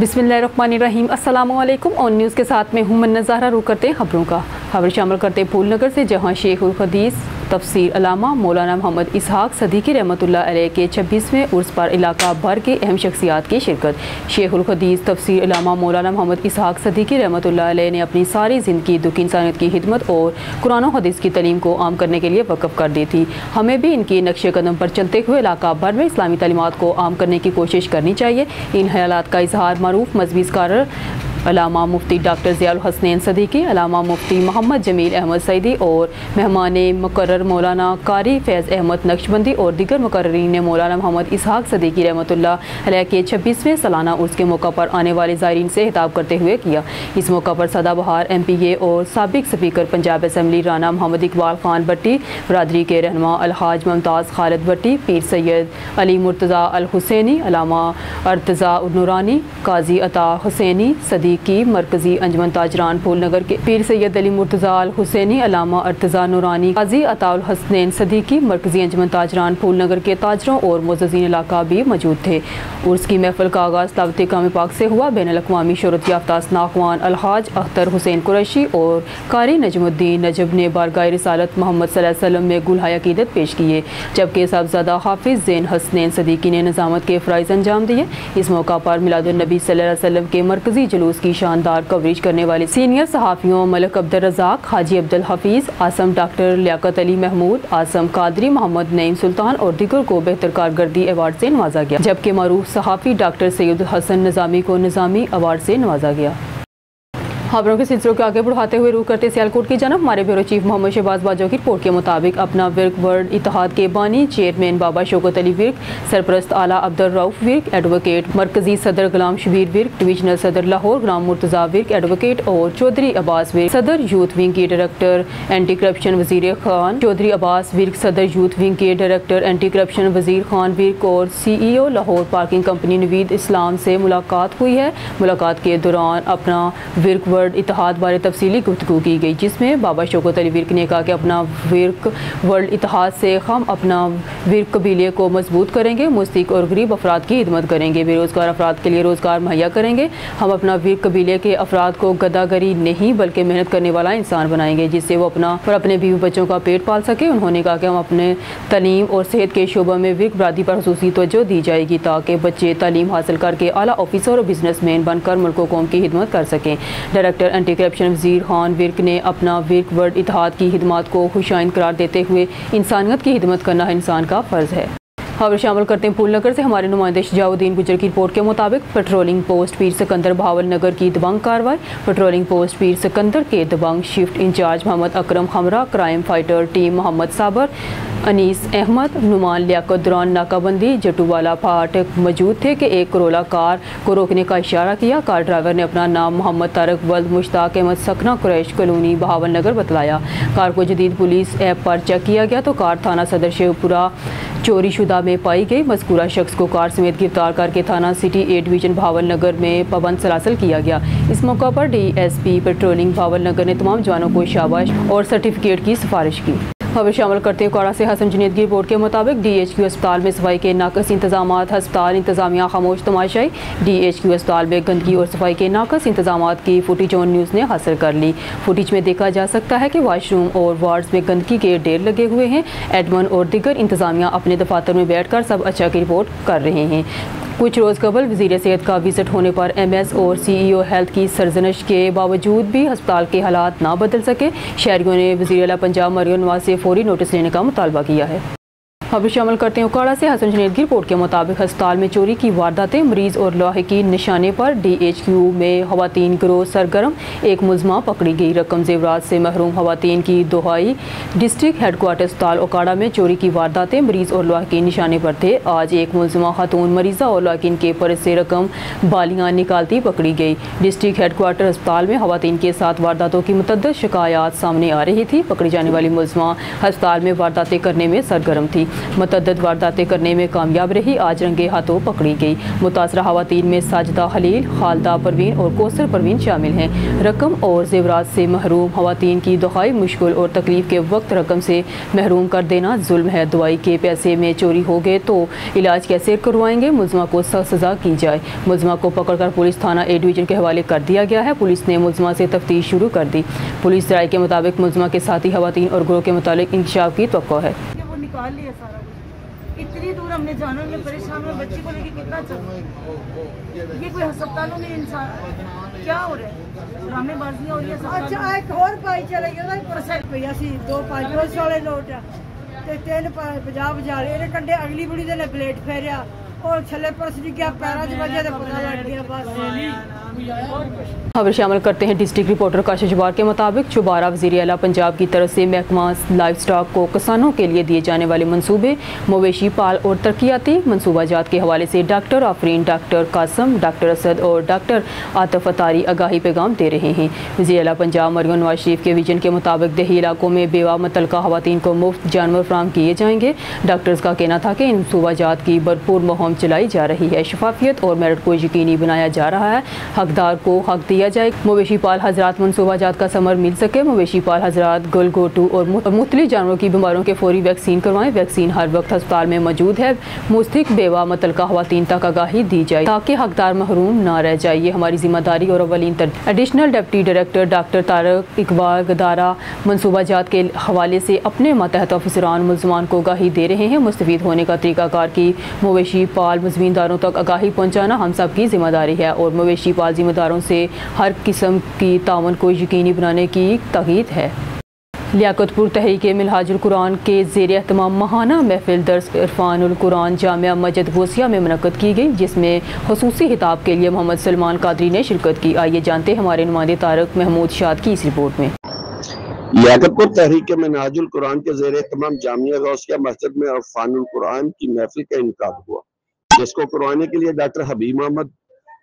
बिस्मिल्लाहिर्रहमानिर्रहीम। अस्सलामुअलैकुम। On news के साथ में हूँ मन्नज़ाहरा। रुख करते खबरों का। खबर शामिल करते फूलनगर से, जहाँ शेखुल हदीस तफसीर अलामा मौलाना मोहम्मद इसहाक सदीकी रहमतुल्लाह अलैह के 26वें उर्स पर इलाका भर के अहम शख्सियात की शिरकत। शेखुल हदीस तफसीर अलामा मौलाना मोहम्मद इसहाक सदीकी रहमतुल्लाह अलैह ने अपनी सारी ज़िंदगी दुख इंसानियत की खिदमत और कुरान और हदीस की तलीम को आम करने के लिए वक़्फ़ कर दी थी। हमें भी इनके नक्शे कदम पर चलते हुए इलाका भर में इस्लामी तालीमात को आम करने की कोशिश करनी चाहिए। इन ख्यालात का इजहार मरूफ मजहबी स्कॉलर अलामा मुफ्ती डॉक्टर ज़ियाउल हसनैन सदीकी, अलामा मुफ्ती मोहम्मद जमील अहमद सईदी और मेहमान मुकर्रर मौलाना कारी फैज़ अहमद नक्शबंदी और दीगर मुकर्रिरीन ने मौलाना मोहम्मद इसहाक सदीकी रहमतुल्लाह अलैह के 26वें सालाना उर्स के मौका पर आने वाले ज़ायरीन से खिताब करते हुए किया। इस मौका पर सदाबहार MPA और साबिक स्पीकर पंजाब असम्बली राना मोहम्मद इकबाल खान भट्टी, बरदरी के रहनुमा अलहाज मुमताज़ खालिद भट्टी, पीर सैयद अली मुर्तज़ा अल हुसैनी, अलामा अर्तज़ा नूरानी, काजी अता हुसैनी की मरकजी अंजमन ताजरान फूलनगर के, पीर सैयद अली मुर्तज़ा अल हुसैनी, अलामा अर्तज़ा नूरानी, काजी अताउल हसनैन सदीकी मरकजी अंजमन ताजरान फूलनगर के ताजरों और मुअज़्ज़ज़ीन इलाका भी मौजूद थे। उर्स की महफिल का आगाज़ तिलावत कलाम पाक से हुआ। बैनुल-अक़वामी शोहरत याफ्ता अस्नाख़वान अलहाज अख्तर हुसैन कुरैशी और कारी नजमुद्दीन नजब ने बारगाह रिसालत मोहम्मद सल्लल्लाहु अलैहि वसल्लम में गुलहाय अक़ीदत पेश किए, जबकि साहबज़ादा हाफिज़ ज़ैन हसनैन सदीकी ने निज़ामत के फ़राइज़ अंजाम दिए। इस मौका पर मिलादुन्नबी सल्लल्लाहु अलैहि वसल्लम के मरकजी जुलूस की शानदार कवरेज करने वाले सीनियर सहाफ़ियों मलक अब्दुल रज़ाक, हाजी अब्दुल हफ़ीज़, आसम डॉक्टर लियाकत अली महमूद, आसम कादरी, मोहम्मद नईम सुल्तान और दिगर को बेहतर कारकर्दगी अवार्ड से नवाजा गया, जबकि मरूफ सहाफ़ी डॉक्टर सैयद हसन निज़ामी को निज़ामी अवार्ड से नवाजा गया। खबरों के सिलसिलों को आगे बढ़ाते हुए रुख करते सियालकोट की जानब। हमारे ब्यूरो चीफ मोहम्मद शहबाज बाजवा की रिपोर्ट के मुताबिक अपना विर्क वर्ल्ड इतिहाद के बानी चेयरमैन बाबा शौकत अली विर्क, सरपरस्त आला अब्दुल रऊफ विर्क, एडवोकेट मरकजी सदर गुलाम शबीर विर्क, डिवीजनल सदर लाहौर गुलाम मुर्तज़ा विर्क एडवोकेट और चौधरी अब्बास विर्क सदर यूथ विंग के director anti corruption Wazir Khan, Chaudhry Abbas Virk सदर यूथ विंग के director anti corruption Wazir Khan Virk और CEO Lahore parking company Naveed Islam से मुलाकात हुई है। मुलाकात के दौरान अपना विर्क वर्ल्ड इतिहाद बारे तफसीली गुफ्तगू की गई, जिसमें बाबा शौकत अली विर्क ने कहा कि अपना विर्क वर्ल्ड इतिहाद से हम अपना विर्क कबीले को मजबूत करेंगे, मुस्तिक और गरीब अफराद की खिदमत करेंगे, बेरोज़गार अफराद के लिए रोज़गार मुहैया करेंगे। हम अपना विर्क कबीले के अफराद को गदागरी नहीं बल्कि मेहनत करने वाला इंसान बनाएंगे, जिससे वो अपना और अपने बीवी बच्चों का पेट पाल सके। उन्होंने कहा कि हम अपने तलीम और सेहत के शोबा में विर्क बरादरी पर खसूसी तवज्जो दी जाएगी, ताकि बच्चे तालीम हासिल करके आला ऑफिसर और बिजनेसमैन बनकर मुल्क कौम की खिदमत कर सकें। Director anti corruption Wazir Khan Virk ने अपना विर्क वर्ल्ड इतिहाद की खिदमत को खुशाइन करार देते हुए इंसानियत की खिदमत करना इंसान का फ़र्ज़ है। खबर शामिल करते हैं फूलनगर से। हमारे नुमाइंदे शजाउद्दीन गुजर की रिपोर्ट के मुताबिक पेट्रोलिंग पोस्ट पीर सिकंदर भावल नगर की दबंग कार्रवाई। पेट्रोलिंग पोस्ट पीर सिकंदर के दबंग shift incharge Mohammad Akram Khamra, crime fighter team Mohammad Sabir, Anees Ahmad, Numan Liaquat दौरान नाकाबंदी जटूवाला फाटक मौजूद थे कि एक कोरोला कार को रोकने का इशारा किया। कार ड्राइवर ने अपना नाम मोहम्मद तारक वल्द मुश्ताक अहमद सखना कुरैश कॉलोनी बहावल नगर बतलाया। कार को जदीद पुलिस ऐप पर चेक किया गया तो कार थाना सदर शेखपुरा चोरी शुदा में पाई गई। मज़कूरा शख्स को कार समेत गिरफ्तार करके थाना सिटी 8 डिवीज़न भावल नगर में पाबंद सलासल किया गया। इस मौका पर DSP पेट्रोलिंग भावल नगर ने तमाम जवानों को शाबाश और सर्टिफिकेट की सिफारिश की। खबर शामिल करते हैं कोड़ा से हसन जुनेद की रिपोर्ट के मुताबिक DHQ अस्पताल में सफाई के नाकस इंतजाम, हस्पताल इंतजामिया खामोश तमाशाई। DHQ अस्पताल में गंदगी और सफाई के नाकस इंतजाम की फुटेज ऑन न्यूज़ ने हासिल कर ली। फुटेज में देखा जा सकता है कि वाशरूम और वार्ड्स में गंदगी के ढेर लगे हुए हैं। एडमन और दीगर इंतजामिया अपने दफातर में बैठ कर सब अच्छा की रिपोर्ट कर रहे हैं। कुछ रोज़ कबल वज़ीर सेहत का विज़िट होने पर MS और CEO हेल्थ की सरजनश के बावजूद भी हस्पताल के हालात ना बदल सके। शहरियों ने वज़ीर आला पंजाब मरियम नवाज से फौरी नोटिस लेने का मुतालबा किया है। खबर शामिल करते हैं उकाड़ा से। हसन जुनेद की रिपोर्ट के मुताबिक अस्पताल में चोरी की वारदातें, मरीज़ और लाहिकीन निशाने पर। DHQ में ख्वातीन गिरोह सरगर्म, एक मुलज़मा पकड़ी गई। रकम जेवरात से महरूम ख्वातीन की दुहाई। डिस्ट्रिक्ट हेडक्वार्टर अस्पताल उकाड़ा में चोरी की वारदातें, मरीज़ और लाहिकीन निशाने पर थे। आज एक मुलज़मा खातून मरीज़ा और लाहिकीन के पर्स से रकम बालियाँ निकालती पकड़ी गई। डिस्ट्रिक्ट हेडक्वार्टर अस्पताल में ख्वातीन के साथ वारदातों की मुतअद्दिद शिकायत सामने आ रही थी। पकड़ी जाने वाली मुलज़मा अस्पताल में वारदातें करने में सरगर्म थी। मतअद्दद वारदातें करने में कामयाब रही। आज रंगे हाथों पकड़ी गई। मुतासरा खवातीन में साजिदा खलील, खालदा परवीन और कौसर परवीन शामिल हैं। रकम और जेवरात से महरूम खवातीन की दुहाई मुश्किल और तकलीफ के वक्त रकम से महरूम कर देना जुल्म है। दवाई के पैसे में चोरी हो गए तो इलाज कैसे करवाएंगे। मुलजमा को सख्त सजा की जाए। मुलजमा को पकड़कर पुलिस थाना ए डिवीजन के हवाले कर दिया गया है। पुलिस ने मुलजमा से तफ्तीश शुरू कर दी। पुलिस राय के मुताबिक मुलजमा के साथी खवातीन और ग्रोह के मुताबिक इंकशाफ की तवक्को है। निकाल लिया सारा कुछ, इतनी दूर हमने जाना, में परेशान हुए बच्चे को लेके कितना चल। ये कोई अस्पतालों में इंसान क्या हो रहा है, ड्रामेबाजी हो रही है। अच्छा एक और भाई चला गया परसेंट पे ऐसी 2-5 वाले नोट ते 3-50 ਇਹਨੇ ਕੰਡੇ ਅਗਲੀ ਬੁੜੀ ਦੇ ਨੇ ਪਲੇਟ ਫੇਰਿਆ और छले पर क्या पैरा वजह से पता लग गया बस। खबर शामिल करते हैं। डिस्ट्रिक्ट रिपोर्टर काशिश जब्बार के मुताबिक चुबारा वज़ीर आला पंजाब की तरफ से महकमा लाइफ स्टॉक को किसानों के लिए दिए जाने वाले मनसूबे मवेशी पाल और तरक्याती मनसूबा जात के हवाले से doctor Afreen, doctor Qasim, doctor Asad और डॉक्टर आतिफ अतारी आगाही पैगाम दे रहे हैं। वज़ीर आला पंजाब मरियम नवाज शरीफ के विजन के मुताबिक देही इलाकों में बेवा मुतलका खवातीन को मुफ्त जानवर फराहम किए जाएंगे। डॉक्टर्स का कहना था कि इन मनसूबा जात की भरपूर मुहिम चलाई जा रही है। शफाफियत और मेरिट को यकीनी बनाया जा रहा है। हकदार को हक दिया जाए। मवेशी पाल हजरात मनसूबा जात का समर मिल सके। मवेशी पाल हजरात गुल गोटू और मुतली जानवरों की बीमारियों के फौरी वैक्सीन करवाएं। वैक्सीन हर वक्त अस्पताल में मौजूद है। मुस्तक बेवा मुतलका खवातीन तक आगाही दी जाए ताकि हकदार महरूम ना रह जाए। ये हमारी जिम्मेदारी और अवलिन तरजीह। Additional deputy director doctor Tariq Iqbal Godara मनसूबा जात के हवाले से अपने मातहत अफसरान मुलजमान को आगाही दे रहे हैं। मुस्तफीद होने का तरीकाकार की मवेशी पाल मुजमींदारों तक आगाही पहुँचाना हम सब की जिम्मेदारी है और मवेशी पाल जिम्मेदारों से हर किस्म की तावन को यकीनी बनाने की ताकीद है। लियाकतपुर तहरीके मिलहाजुल कुरान के ज़ेर एहतमाम महाना महफिल दर्स इरफानुल कुरान जामिया मस्जिद गौसिया में मुनक़द की गई, जिसमें खुसूसी खिताब के लिए मोहम्मद सलमान कादरी ने शिरकत की। आइए जानते हमारे नुमाइंदे तारक महमूद शाद की इस रिपोर्ट में। लियाकतपुर तहरीके मिलहाजुल कुरान के ज़ेर एहतमाम जामिया गौसिया मस्जिद में इरफानुल कुरान की महफिल का इनकाब हुआ, जिसको करवाने के लिए doctor Habib Ahmed,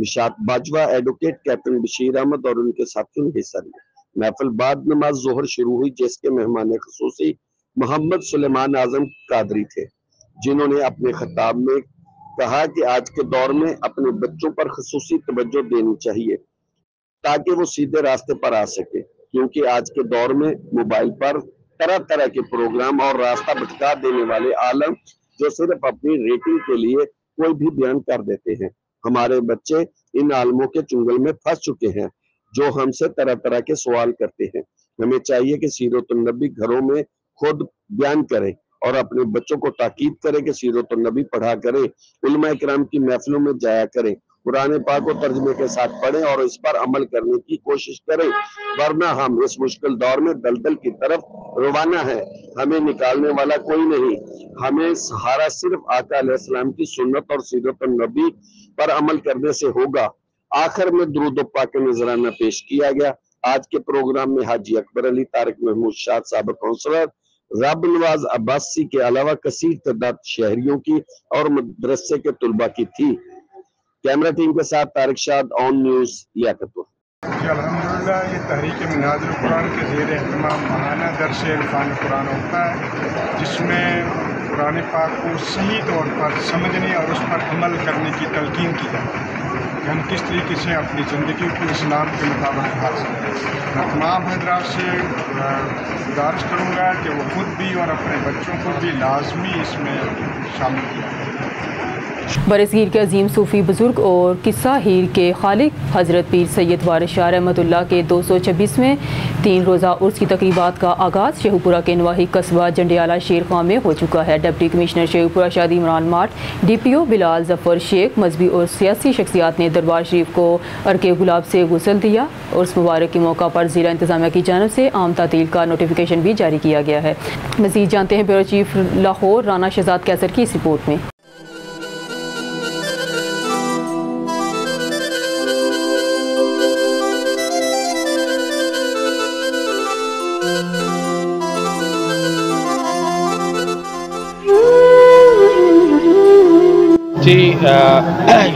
Nishat Bajwa, advocate captain Bashir Ahmed और उनके साथियों ने हिस्सा लिया। महफिल बाद नमाज जोहर शुरू हुई, जिसके मेहमान खुसूसी मोहम्मद सुलेमान आजम कादरी थे, जिन्होंने अपने खिताब में कहा कि आज के दौर में अपने बच्चों पर खुसूसी तवज्जो देनी चाहिए ताकि वो सीधे रास्ते पर आ सके, क्योंकि आज के दौर में मोबाइल पर तरह तरह के प्रोग्राम और रास्ता भटका देने वाले आलम जो सिर्फ अपनी रेटिंग के लिए कोई भी बयान कर देते हैं। हमारे बच्चे इन आलमों के चुंगल में फंस चुके हैं जो हमसे तरह तरह के सवाल करते हैं। हमें चाहिए कि सीरतुन्नबी घरों में खुद बयान करें और अपने बच्चों को ताकीद करें कि सीरतुन्नबी पढ़ा करें, उलमा इकराम की महफिलों में जाया करें, कुरान पाक को तर्जमे के साथ पढ़ें और इस पर अमल करने की कोशिश करें, वरना हम इस मुश्किल दौर में दलदल की तरफ रवाना है। हमें निकालने वाला कोई नहीं, हमें सहारा सिर्फ आका अलैहिस्सलाम की सुन्नत और सीरतुन्नबी पर अमल करने से होगा। आखिर में दुरूद पाक का नजराना पेश किया गया। आज के प्रोग्राम में हाजी अकबर अली, तारिक महमूद शाह साहब काउंसलर, रब नवाज अब्बासी के अलावा कसीर तादाद शहरियों की और मदरसे के तुलबा की थी। कैमरा टीम के साथ तारिक शाद, ऑन न्यूज लियाकतपुर। अल्हम्दुलिल्लाह ये तहरीक मिनाजुल कुरान के ज़ेर एहतमाम महाना दर्स इरफान कुरान होता है, जिसमें कुरान पाक को सही तौर पर समझने और उस पर अमल करने की तलकीन की जाती है कि हम किस तरीके से अपनी ज़िंदगी को इस्लाम के मुताबिक हासिल करें। मैं तमाम हजरात से गुजारिश करूँगा कि वो खुद भी और अपने बच्चों को भी लाजमी इसमें शामिल किया जाए। बरसगीर के अजीम सूफ़ी बुज़ुर्ग और किस्सा हीर के खालिक हज़रत पीर सैयद वारिस शाह रहमतुल्लाह के 226वें 3 रोज़ा उर्स की तकरीबात का आगाज़ शेखुपुरा के नवाही कस्बा जंडियाला शेर खां में हो चुका है। डिप्टी कमिश्नर शेखुपुरा शादी इमरान मार्ट, DPO बिलाल जफ़र शेख, मजहबी और सियासी शख्सियात ने दरबार शरीफ को अर्के गुलाब से गुसल दिया। उर्स मुबारक के मौका पर ज़िला इंतजामिया की जानब से आम तातील का नोटिफिकेशन भी जारी किया गया है। मज़ीद जानते हैं ब्यूरो चीफ लाहौर राना शहजाद कैसर की इस रिपोर्ट में।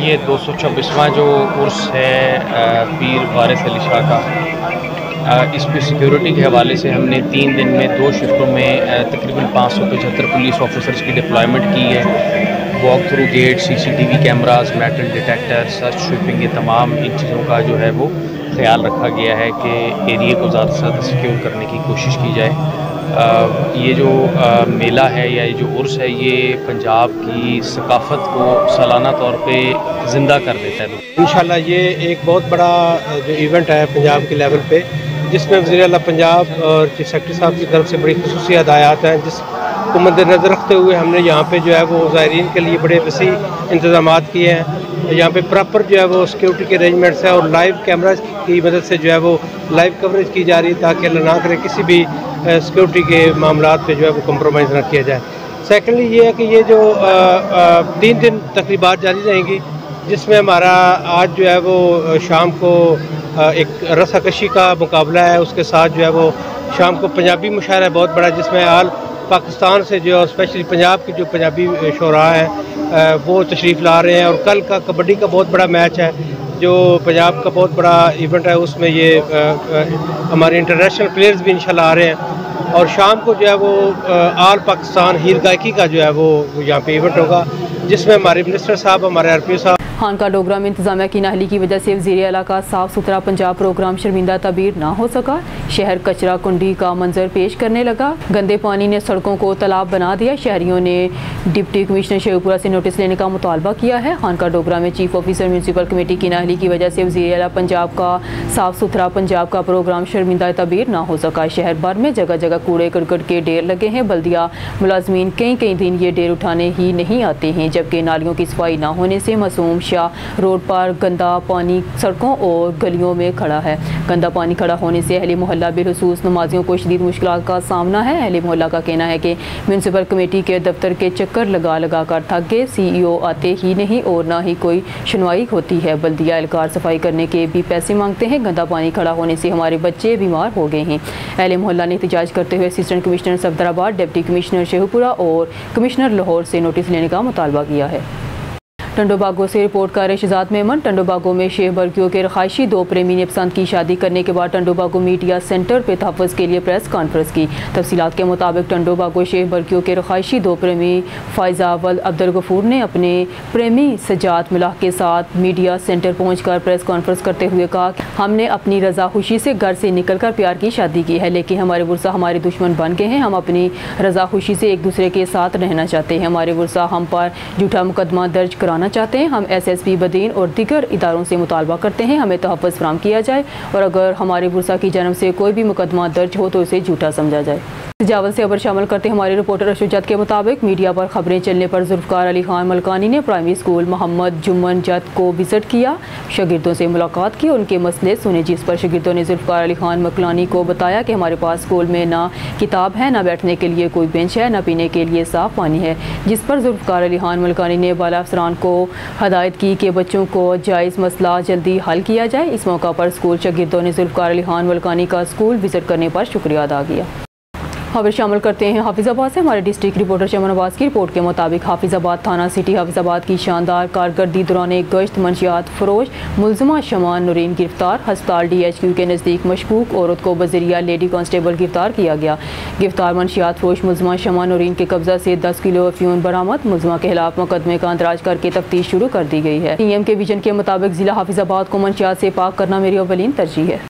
ये 226वां जो उर्स है पीर वारिस अली शाह का इस पर सिक्योरिटी के हवाले से हमने 3 दिन में 2 शिफ्टों में तकरीबन 575 पुलिस ऑफिसर्स की डिप्लॉयमेंट की है। Walk through gate, CCTV cameras, metal detector, search sweeping, ये तमाम इन चीज़ों का जो है वो ख्याल रखा गया है कि एरिया को ज़्यादा से ज़्यादा सिक्योर करने की कोशिश की जाए। ये जो मेला है या ये जो उर्स है, ये पंजाब की सकाफत को सालाना तौर पे ज़िंदा कर देता है। इंशाल्लाह ये एक बहुत बड़ा जो इवेंट है पंजाब के लेवल पे, जिसमें वज़ीर-ए-आला पंजाब और चीफ सेक्रेटरी साहब की तरफ से बड़ी खसूसी हदायत है, को मद्देनज़र रखते हुए हमने यहाँ पे जो है वो ज़ायरीन के लिए बड़े वसी इंतजाम किए हैं। यहाँ पे प्रॉपर जो है वो सिक्योरिटी के अरेंजमेंट्स हैं और लाइव कैमरा की मदद से जो है वो लाइव कवरेज की जा रही है, ताकि अल्लाह ना करे किसी भी सिक्योरिटी के मामला पे जो है वो कम्प्रोमाइज़ ना किया जाए। सेकेंडली ये है कि ये जो 3 दिन तकरीबात जारी रहेंगी, जिसमें हमारा आज जो है वो शाम को एक रस्साकशी का मुकाबला है, उसके साथ जो है वो शाम को पंजाबी मुशायरा बहुत बड़ा, जिसमें आल पाकिस्तान से जो स्पेशली पंजाब की जो पंजाबी शोरा हैं वो तशरीफ़ ला रहे हैं। और कल का कबड्डी का बहुत बड़ा मैच है, जो पंजाब का बहुत बड़ा इवेंट है, उसमें ये हमारे इंटरनेशनल प्लेयर्स भी इंशाल्लाह आ रहे हैं। और शाम को जो है वो आल पाकिस्तान हीर गायकी का जो है वो यहाँ पे इवेंट होगा, जिसमें हमारे मिनिस्टर साहब, हमारे आरपीओ साहब। हानका डोगरा में इंतजामिया की नाहली की वजह से वज़ीर आला का साफ सुथरा पंजाब प्रोग्राम शर्मिंदा तबीर ना हो सका। शहर कचरा कुंडी का मंजर पेश करने लगा। गंदे पानी ने सड़कों को तालाब बना दिया। शहरियों ने डिप्टी कमिश्नर शेखपुरा से नोटिस लेने का मुतालबा किया है। हानका डोगरा में चीफ ऑफिसर म्यूनसिपल कमेटी की नाहली की वजह से वज़ीर आला पंजाब का साफ सुथरा पंजाब का प्रोग्राम शर्मिंदा तबीर ना हो सका। शहर भर में जगह जगह कूड़े करकट के ढेर लगे हैं। बल्दिया मुलाजमीन कई दिन ये ढेर उठाने ही नहीं आते हैं, जबकि नालियों की सफाई ना होने से मासूम रोड पर गंदा पानी सड़कों और गलियों में खड़ा है। गंदा पानी खड़ा होने से अहले मोहल्ला बिलखसूस नमाजियों को शदीद मुश्किल का सामना है। अहले मोहल्ला का कहना है कि म्यूनसिपल कमेटी के दफ्तर के चक्कर लगा लगा कर थक गए, CEO आते ही नहीं और ना ही कोई सुनवाई होती है। बल्दिया एहलकार सफाई करने के भी पैसे मांगते हैं। गंदा पानी खड़ा होने से हमारे बच्चे बीमार हो गए हैं। अहले मोहल्ला ने एहतजाज करते हुए assistant commissioner Safdarabad, deputy commissioner Sheikhupura और कमिश्नर लाहौर से नोटिस लेने का मुतालबा किया है। टंडोबागो से रिपोर्ट कर शहजाद मेमन। टंडोबागो में शेख बर्गियों के रहायशी 2 प्रेमी ने पसंद की शादी करने के बाद टंडोबागो मीडिया सेंटर पर तहफ़्फ़ुज़ के लिए प्रेस कॉन्फ्रेंस की। तफसीलात के मुताबिक टंडोबागो शेख बर्गियों के रहायशी 2 प्रेमी फ़ायज़ावल अब्दुल गफूर ने अपने प्रेमी सजाद मिलाह के साथ मीडिया सेंटर पहुँच कर प्रेस कॉन्फ्रेंस करते हुए कहा, हमने अपनी रजा खुशी से घर से निकल कर प्यार की शादी की है, लेकिन हमारे वर्सा हमारे दुश्मन बन गए हैं। हम अपनी रजा खुशी से एक दूसरे के साथ रहना चाहते हैं। हमारे वर्सा हम पर झूठा मुकदमा दर्ज कराना चाहते हैं। हम SSP बदीन और दीगर इदारों से मुतालबा करते हैं हमें तहफ़्फ़ुज़ फराहम किया जाए, और अगर हमारे वर्सा की जानब से कोई भी मुकदमा दर्ज हो तो इसे झूठा समझा जाए। जावल से अबर शामिल करते हमारे रिपोर्टर अशुजात के मुताबिक मीडिया पर खबरें चलने पर जुल्फ़कार अली खान मलकानी ने प्राइमरी स्कूल मोहम्मद जुम्मन जत को विज़िट किया, शागिर्दों से मुलाकात की और उनके मसले सुने, जिस पर शागिर्दों ने जुल्फ़कार अली खान मलकानी को बताया कि हमारे पास स्कूल में ना किताब है, ना बैठने के लिए कोई बेंच है, ना पीने के लिए साफ़ पानी है। जिस पर जुल्फ़कार अली खान मलकानी ने बाला अफसरान को हदायत की कि बच्चों को जायज़ मसला जल्दी हल किया जाए। इस मौका पर स्कूल शागिर्दों ने जुल्फ़कार अली खान मलकानी का स्कूल विज़िट करने पर शुक्रिया अदा किया। खबर शामिल करते हैं हाफिज़ाबाद से। हमारे डिस्ट्रिक्ट रिपोर्टर शमन अब्बास की रिपोर्ट के मुताबिक हाफिज़ाबाद थाना सिटी हाफिज़ाबाद की शानदार कारकर्दी दौरान गश्त मंशियात फरोश मुलजमा शमान नूरीन गिरफ्तार। हस्पताल DHQ के नज़दीक मशकूक औरत को बजरिया लेडी कांस्टेबल गिरफ्तार किया गया। गिरफ्तार मंशियात फरोश मुलजमा शमान नूरीन के कब्जा से 10 किलो अफीम बरामद। मुलजमा के खिलाफ मुकदमे का अंदराज करके तफ्तीश शुरू कर दी गई है। PM के विजन के मुताबिक ज़िला हाफिज़ाबाद को मंशियात से पाक करना मेरी अवलीन तरजीह है।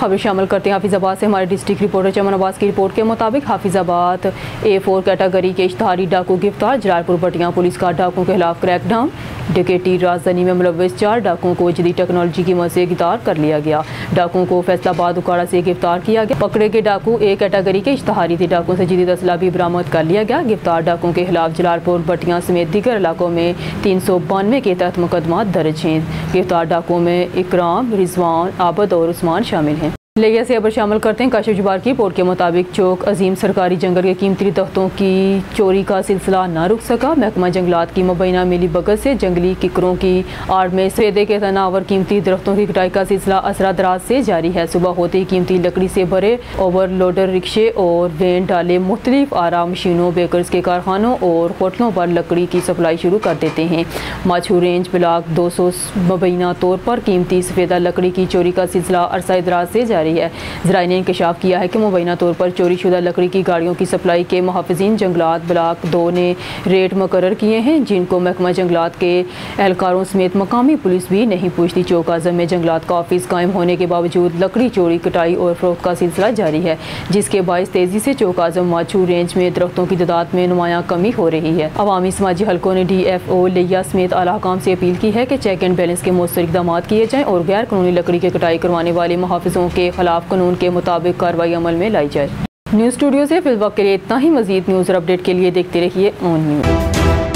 खबर शामिल करते हैं हाफिज़ाबाद से। हमारे डिस्ट्रिक्ट रिपोर्टर चमन अब्बास की रिपोर्ट के मुताबिक हाफिज़ाबाद A4 कैटेगरी के इश्तहारी डाकू गिरफ्तार। जलालपुर पटियां पुलिस का डाकुओं के खिलाफ क्रैकडाउन। डकैती राजधानी में मुलविस 4 डाकुओं को जदीद टेक्नोलॉजी की मदद से गिरफ्तार कर लिया गया। डाकुओं को फैसलाबाद उकाड़ा से गिरफ्तार किया गया। पकड़े गए डाकू A कैटेगरी के इश्तहारी थे। डाकुओं से जदीद असला भी बरामद कर लिया गया। गिरफ्तार डाकुओं के खिलाफ जलालपुर पटियां समेत दीगर इलाकों में 392 के तहत मुकदमा दर्ज हैं। गिरफ्तार डाकुओं में इकराम, रिजवान, आबद और उस्मान शामिल हैं। लेया से अब शामिल करते हैं काशिफ जुबार की रिपोर्ट के मुताबिक चौक अजीम सरकारी जंगल के कीमती दरख्तों की चोरी का सिलसिला ना रुक सका। महकमा जंगलात की मुबैना मिली भगत से जंगली किकरों की आड़ में सैदे के तनावर कीमती दरख्तों की कटाई का सिलसिला असरा दराज से जारी है। सुबह होते ही कीमती लकड़ी से भरे ओवरलोडर रिक्शे और वैन डाले मुख्तलिफ आरा मशीनों, बेकर्स के कारखानों और होटलों पर लकड़ी की सप्लाई शुरू कर देते हैं। माछू रेंज ब्लाक 200 मुबैना तौर पर कीमती सफेदा लकड़ी की चोरी का सिलसिला अरसा दराज से जारी रही है। ज़राए ने इंकशाफ किया है कि मुबैना तौर पर चोरी शुदा लकड़ी की गाड़ियों की सप्लाई के मुहाफ़िज़ीन जंगलात ब्लाक 2 ने रेट मुकर्रर किए हैं, जिनको महकमा जंगलात के एहलकारों समेत मकामी पुलिस भी नहीं पूछती। चौक आज़म में जंगलात का ऑफिस कायम होने के बावजूद लकड़ी चोरी, कटाई और फरोख्त का सिलसिला जारी है, जिसके बायस तेज़ी से चौक आज़म माछू रेंज में दरख्तों की तादाद में नुमाया कमी हो रही है। अवामी समाजी हलकों ने DFO लिया समेत आला हकाम से अपील की है कि चेक एंड बैलेंस के मौसर इकदाम किए जाएँ और गैर कानूनी लकड़ी की कटाई करवाने वाले मुहाफ़िज़ों के खिलाफ कानून के मुताबिक कार्रवाई अमल में लाई जाए। न्यूज़ स्टूडियो से फिलहाल के लिए इतना ही। मज़ीद न्यूज़ और अपडेट के लिए देखते रहिए ON News।